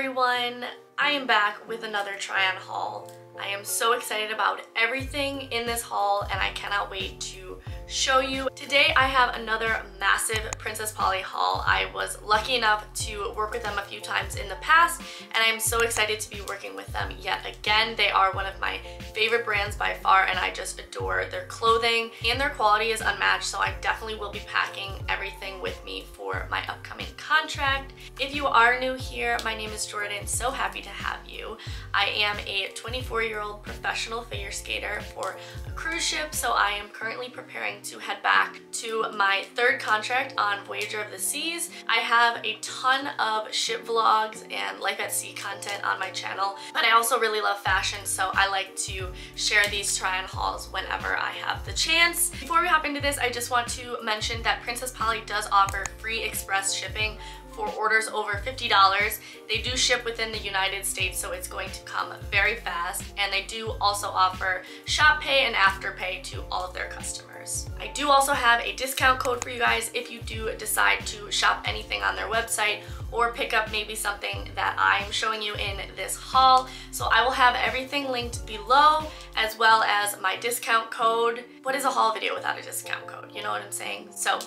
everyone, I am back with another try on haul. I am so excited about everything in this haul and I cannot wait to show you. Today I have another massive Princess Polly haul. I was lucky enough to work with them a few times in the past and I'm so excited to be working with them yet again. They are one of my favorite brands by far and I just adore their clothing and their quality is unmatched, so I definitely will be packing everything with me for my upcoming contract. If you are new here, my name is Jordan, so happy to have you. I am a 24-year-old professional figure skater for a cruise ship, so I am currently preparing to head back to my third contract on Voyager of the Seas. I have a ton of ship vlogs and life at sea content on my channel, but I also really love fashion, so I like to share these try-on hauls whenever I have the chance. Before we hop into this, I just want to mention that Princess Polly does offer free express shipping for orders over $50. They do ship within the United States, so it's going to come very fast, and they do also offer ShopPay and AfterPay to all of their customers. I do also have a discount code for you guys if you do decide to shop anything on their website or pick up maybe something that I'm showing you in this haul. So I will have everything linked below as well as my discount code. What is a haul video without a discount code? You know what I'm saying? So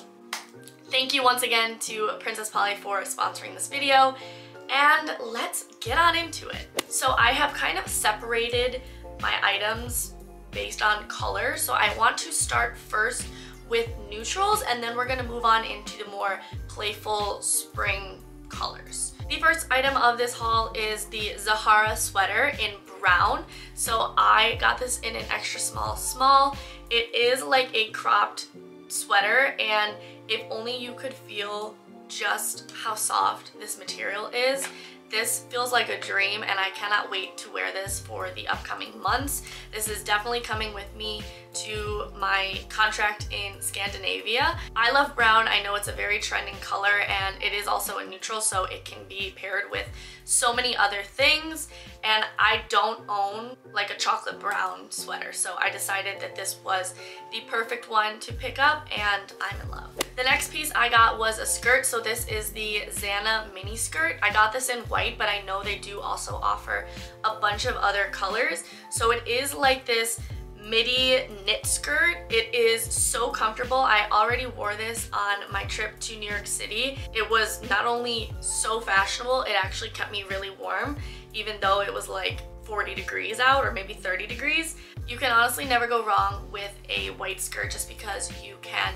thank you once again to Princess Polly for sponsoring this video, and let's get on into it. So I have kind of separated my items based on color, so I want to start first with neutrals and then we're going to move on into the more playful spring colors. The first item of this haul is the Zahara sweater in brown. So I got this in an extra small. It is like a cropped sweater, and if only you could feel just how soft this material is. This feels like a dream and I cannot wait to wear this for the upcoming months. This is definitely coming with me to my contract in Scandinavia. I love brown. I know it's a very trending color and it is also a neutral, so it can be paired with so many other things. And I don't own like a chocolate brown sweater, so I decided that this was the perfect one to pick up and I'm in love. The next piece I got was a skirt. So this is the Zahara mini skirt. I got this in white, but I know they do also offer a bunch of other colors. So it is like this midi knit skirt. It is so comfortable. I already wore this on my trip to New York City. It was not only so fashionable, it actually kept me really warm, even though it was like 40 degrees out or maybe 30 degrees. You can honestly never go wrong with a white skirt just because you can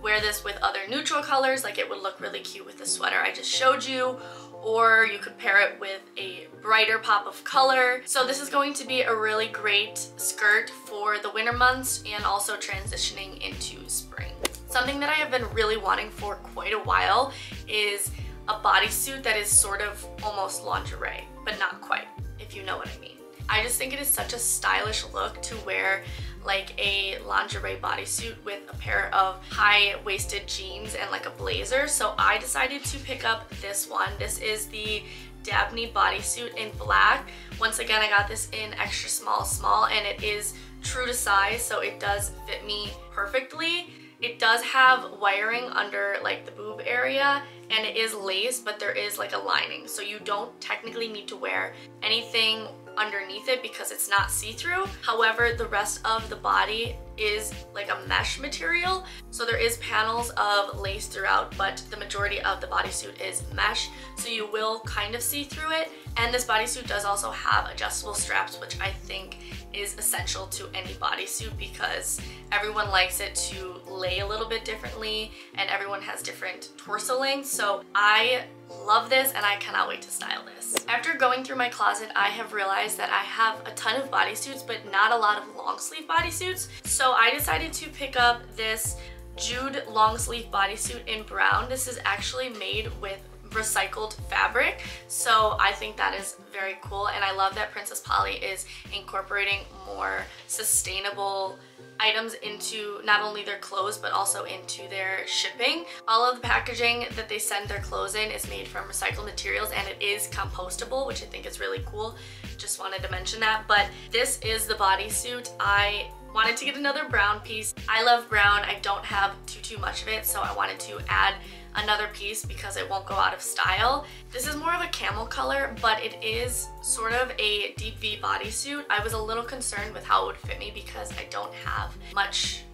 wear this with other neutral colors. Like it would look really cute with the sweater I just showed you, or you could pair it with a brighter pop of color. So this is going to be a really great skirt for the winter months and also transitioning into spring. Something that I have been really wanting for quite a while is a bodysuit that is sort of almost lingerie, but not quite, if you know what I mean. I just think it is such a stylish look to wear like a lingerie bodysuit with a pair of high-waisted jeans and like a blazer. So I decided to pick up this one. This is the Dabney bodysuit in black. Once again, I got this in extra small and it is true to size, so it does fit me perfectly. It does have wiring under like the boob area and it is lace, but there is like a lining. So you don't technically need to wear anything underneath it because it's not see-through. However, the rest of the body is like a mesh material. So there is panels of lace throughout, but the majority of the bodysuit is mesh. So you will kind of see through it. And this bodysuit does also have adjustable straps, which I think is essential to any bodysuit because everyone likes it to lay a little bit differently and everyone has different torso lengths. So I love this and I cannot wait to style this. After going through my closet, I have realized that I have a ton of bodysuits, but not a lot of long sleeve bodysuits. So I decided to pick up this Jude long sleeve bodysuit in brown. This is actually made with recycled fabric, so I think that is very cool, and I love that Princess Polly is incorporating more sustainable items into not only their clothes but also into their shipping. All of the packaging that they send their clothes in is made from recycled materials and it is compostable, which I think is really cool. Just wanted to mention that. But this is the bodysuit. I wanted to get another brown piece. I love brown. I don't have too much of it, so I wanted to add another piece because it won't go out of style. This is more of a camel color, but it is sort of a deep V bodysuit. I was a little concerned with how it would fit me because I don't have much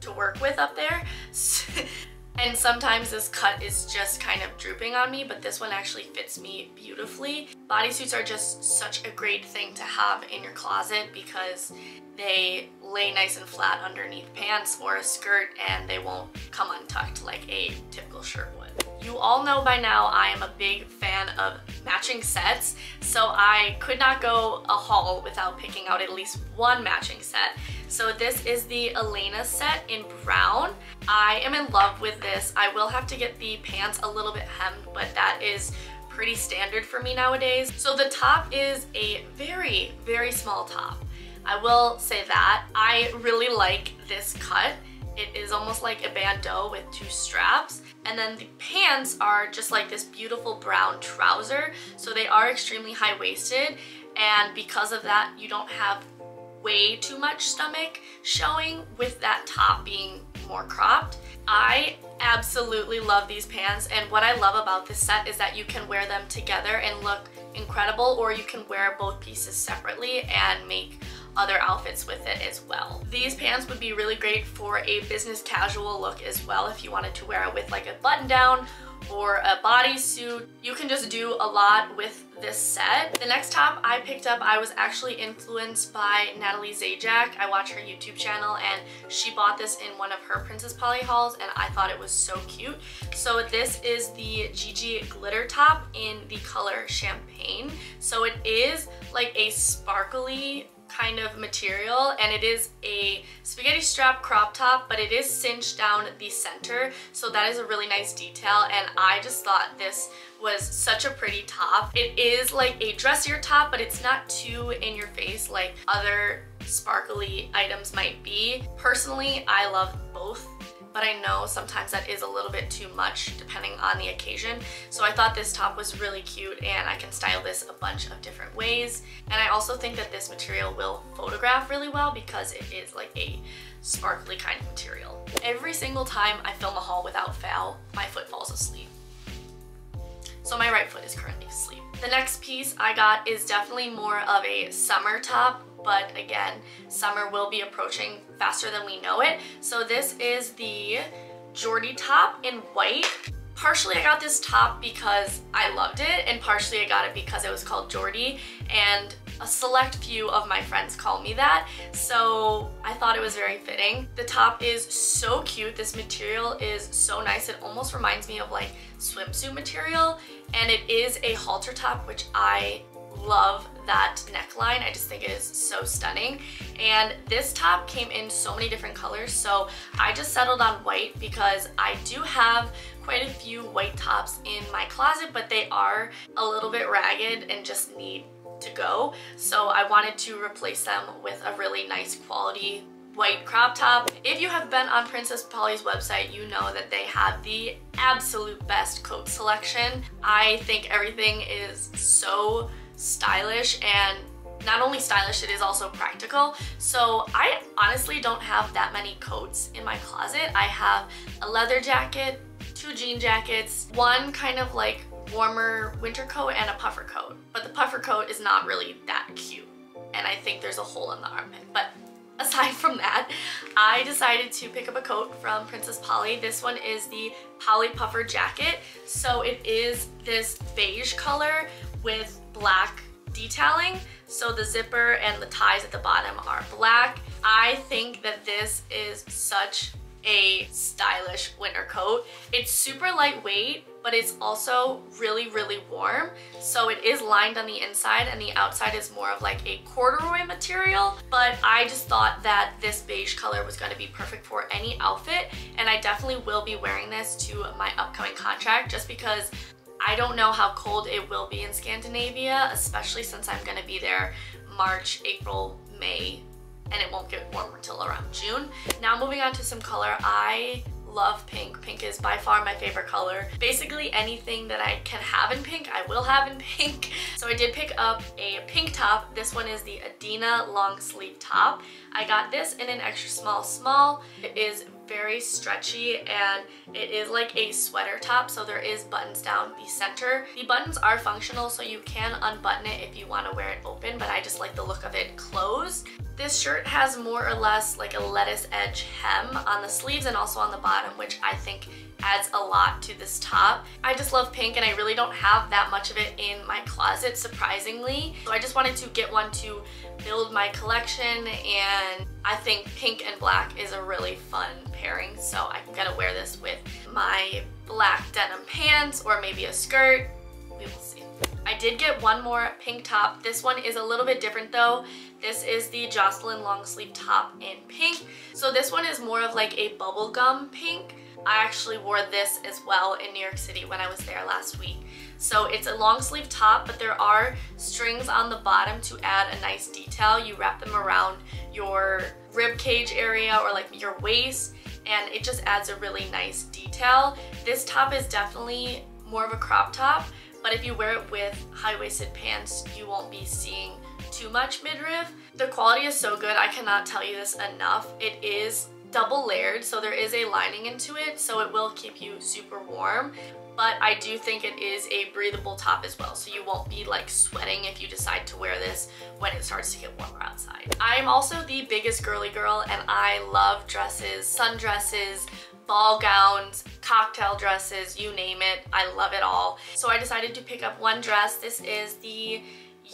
to work with up there. And sometimes this cut is just kind of drooping on me, but this one actually fits me beautifully. Bodysuits are just such a great thing to have in your closet because they lay nice and flat underneath pants or a skirt and they won't come untucked like a typical shirt would. You all know by now I am a big fan of matching sets, so I could not go a haul without picking out at least one matching set. So this is the Elana set in brown. I am in love with this. I will have to get the pants a little bit hemmed, but that is pretty standard for me nowadays. So the top is a very, very small top. I will say that. I really like this cut. It is almost like a bandeau with two straps. And then the pants are just like this beautiful brown trouser. So they are extremely high-waisted. And because of that, you don't have way too much stomach showing with that top being more cropped. I absolutely love these pants. And what I love about this set is that you can wear them together and look incredible, or you can wear both pieces separately and make other outfits with it as well. These pants would be really great for a business casual look as well if you wanted to wear it with like a button down or a bodysuit. You can just do a lot with this set. The next top I picked up, I was actually influenced by Natalie Zajac. I watch her YouTube channel and she bought this in one of her Princess Polly hauls and I thought it was so cute. So this is the Gigi glitter top in the color champagne. So it is like a sparkly kind of material and it is a spaghetti strap crop top, but it is cinched down the center, so that is a really nice detail and I just thought this was such a pretty top. It is like a dressier top, but it's not too in your face like other sparkly items might be. Personally, I love both, but I know sometimes that is a little bit too much depending on the occasion. So I thought this top was really cute and I can style this a bunch of different ways. And I also think that this material will photograph really well because it is like a sparkly kind of material. Every single time I film a haul without fail, my foot falls asleep. So my right foot is currently asleep. The next piece I got is definitely more of a summer top, but again, summer will be approaching faster than we know it. So this is the Jordy top in white. Partially I got this top because I loved it, and partially I got it because it was called Jordy, and a select few of my friends call me that, so I thought it was very fitting. The top is so cute. This material is so nice. It almost reminds me of like swimsuit material, and it is a halter top, which I love that neckline. I just think it is so stunning. And this top came in so many different colors, so I just settled on white because I do have quite a few white tops in my closet, but they are a little bit ragged and just need to go. So I wanted to replace them with a really nice quality white crop top. If you have been on Princess Polly's website, you know that they have the absolute best coat selection. I think everything is so stylish, and not only stylish, it is also practical. So I honestly don't have that many coats in my closet. I have a leather jacket, two jean jackets, one kind of like warmer winter coat, and a puffer coat. But the puffer coat is not really that cute, and I think there's a hole in the armpit. But aside from that, I decided to pick up a coat from Princess Polly. This one is the Polly Puffer Jacket. So it is this beige color with black detailing. So the zipper and the ties at the bottom are black. I think that this is such a stylish winter coat. It's super lightweight, but it's also really, really warm. So it is lined on the inside and the outside is more of like a corduroy material. But I just thought that this beige color was going to be perfect for any outfit. And I definitely will be wearing this to my upcoming contract just because I don't know how cold it will be in Scandinavia, especially since I'm going to be there March, April, May, and it won't get warmer till around June. Now moving on to some color. I love pink. Pink is by far my favorite color. Basically anything that I can have in pink, I will have in pink. So I did pick up a pink top. This one is the Adeena long sleeve top. I got this in an extra small. It is very stretchy, and it is like a sweater top, so there is buttons down the center. The buttons are functional, so you can unbutton it if you want to wear it open, but I just like the look of it closed. This shirt has more or less like a lettuce edge hem on the sleeves and also on the bottom, which I think adds a lot to this top. I just love pink and I really don't have that much of it in my closet, surprisingly. So I just wanted to get one to build my collection, and I think pink and black is a really fun pairing. So I'm gonna wear this with my black denim pants or maybe a skirt. We will see. I did get one more pink top. This one is a little bit different though. This is the Jocelyn long sleeve top in pink. So this one is more of like a bubblegum pink. I actually wore this as well in New York City when I was there last week. So it's a long sleeve top, but there are strings on the bottom to add a nice detail. You wrap them around your rib cage area or like your waist, and it just adds a really nice detail. This top is definitely more of a crop top, but if you wear it with high-waisted pants, you won't be seeing too much midriff. The quality is so good, I cannot tell you this enough. It is double layered, so there is a lining into it, so it will keep you super warm, but I do think it is a breathable top as well, so you won't be like sweating if you decide to wear this when it starts to get warmer outside. I'm also the biggest girly girl, and I love dresses, sundresses, ball gowns, cocktail dresses, you name it, I love it all. So I decided to pick up one dress. This is the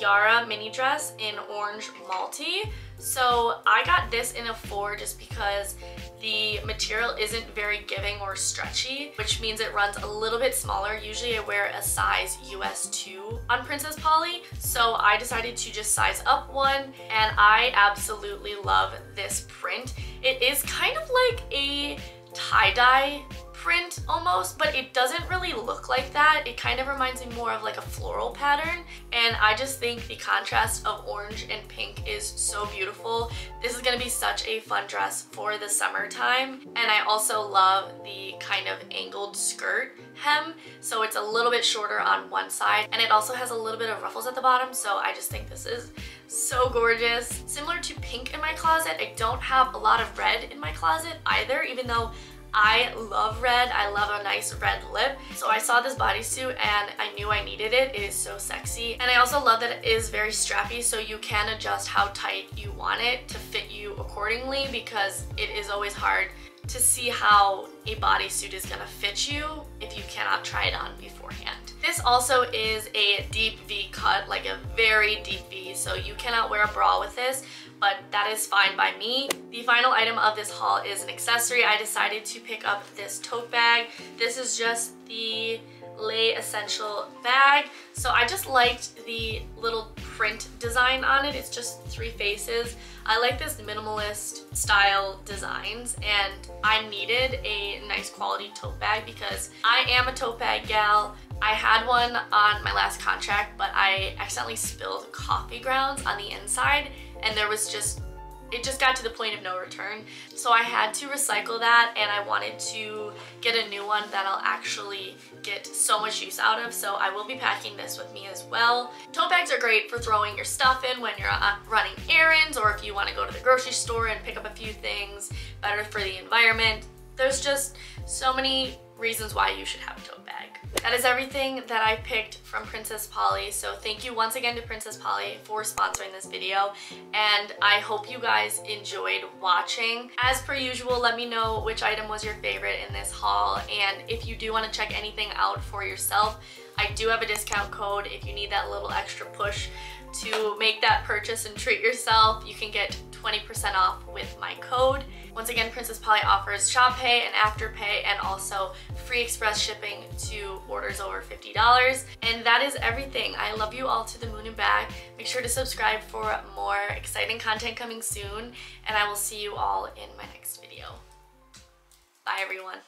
Yara mini dress in orange malty. So I got this in a 4 just because the material isn't very giving or stretchy, which means it runs a little bit smaller. Usually I wear a size US 2 on Princess Polly, so I decided to just size up 1, and I absolutely love this print. It is kind of like a tie-dye print almost, but it doesn't really look like that. It kind of reminds me more of like a floral pattern, and I just think the contrast of orange and pink is so beautiful. This is going to be such a fun dress for the summertime, and I also love the kind of angled skirt hem, so it's a little bit shorter on one side, and it also has a little bit of ruffles at the bottom, so I just think this is so gorgeous. Similar to pink in my closet, I don't have a lot of red in my closet either, even though I love red. I love a nice red lip. So I saw this bodysuit and I knew I needed it. It is so sexy. And I also love that it is very strappy, so you can adjust how tight you want it to fit you accordingly, because it is always hard to see how a bodysuit is gonna fit you if you cannot try it on beforehand. This also is a deep V cut, like a very deep V, so you cannot wear a bra with this, but that is fine by me. The final item of this haul is an accessory. I decided to pick up this tote bag. This is just the Le Essential bag. So I just liked the little print design on it. It's just 3 faces. I like this minimalist style designs, and I needed a nice quality tote bag because I am a tote bag gal. I had one on my last contract, but I accidentally spilled coffee grounds on the inside, and there was just, it just got to the point of no return. So I had to recycle that, and I wanted to get a new one that I'll actually get so much use out of, so I will be packing this with me as well. Tote bags are great for throwing your stuff in when you're running errands, or if you want to go to the grocery store and pick up a few things, better for the environment. There's just so many reasons why you should have a tote bag. That is everything that I picked from Princess Polly, so thank you once again to Princess Polly for sponsoring this video, and I hope you guys enjoyed watching. As per usual, let me know which item was your favorite in this haul, and if you do want to check anything out for yourself, I do have a discount code if you need that little extra push to make that purchase and treat yourself. You can get 20% off with my code. Once again, Princess Polly offers ShopPay and AfterPay, and also free express shipping to orders over $50. And that is everything. I love you all to the moon and back. Make sure to subscribe for more exciting content coming soon, and I will see you all in my next video. Bye everyone.